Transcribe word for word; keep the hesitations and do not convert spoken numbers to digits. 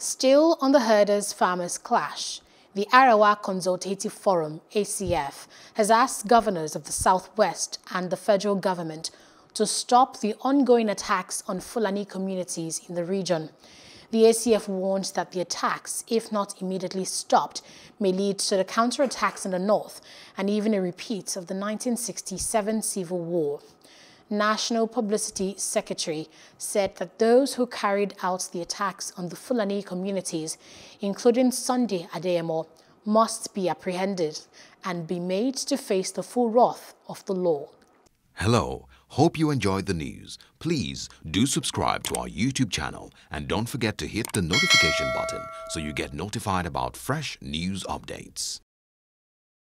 Still on the herders' farmers' clash, the Arewa Consultative Forum, A C F, has asked governors of the Southwest and the federal government to stop the ongoing attacks on Fulani communities in the region. The A C F warns that the attacks, if not immediately stopped, may lead to the counterattacks in the north and even a repeat of the nineteen sixty-seven Civil War. National Publicity Secretary said that those who carried out the attacks on the Fulani communities, including Sunday Adeyamo, must be apprehended and be made to face the full wrath of the law. Hello, hope you enjoyed the news. Please do subscribe to our YouTube channel and don't forget to hit the notification button so you get notified about fresh news updates.